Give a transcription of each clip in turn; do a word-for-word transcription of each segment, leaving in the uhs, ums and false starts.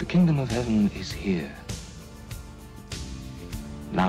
The kingdom of heaven is here, now.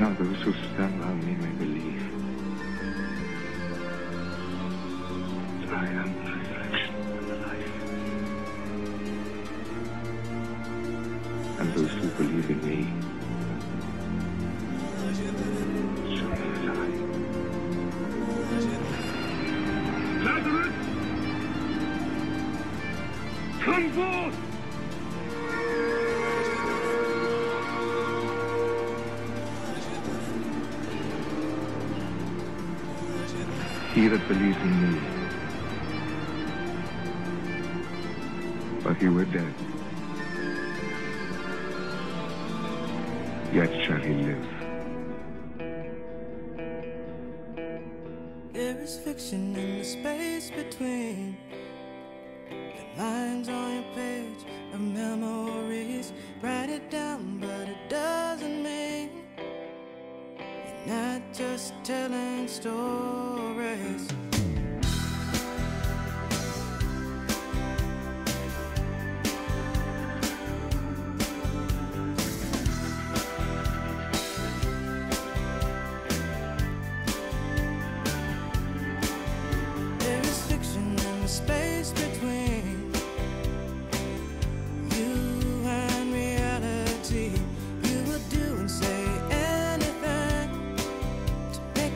Now those who stand round me may believe that I am the resurrection and the life. And those who believe in me shall never die. Lazarus! Come forth! He that believes in me, but he were dead, yet shall he live. There is fiction in the space between the lines on your page of memories. Write it down, but it doesn't mean you're not just telling stories.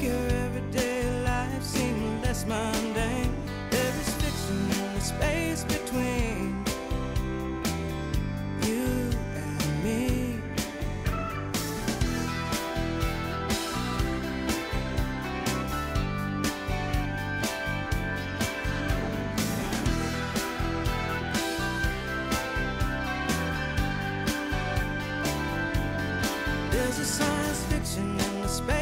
Your everyday life seems is mundane. There is fiction in the space between you and me. There's a science fiction in the space